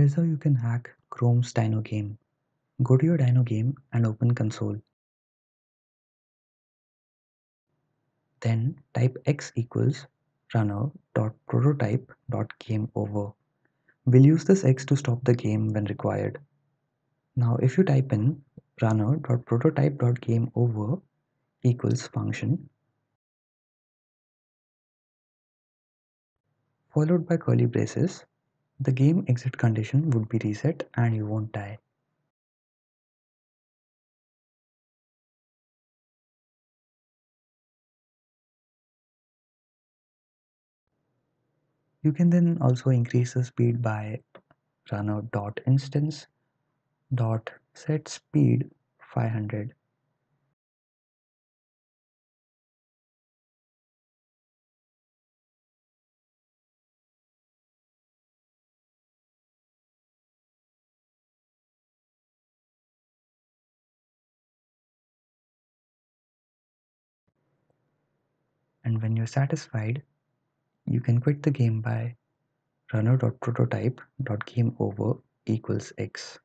Here's how you can hack Chrome's Dino game. Go to your Dino game and open console. Then type x = runner.prototype.gameover. We'll use this x to stop the game when required. Now if you type in runner.prototype.gameover equals function followed by curly braces, the game exit condition would be reset and you won't die. You can then also increase the speed by runner.instance.setSpeed500. And when you're satisfied, you can quit the game by runner.prototype.gameover = x.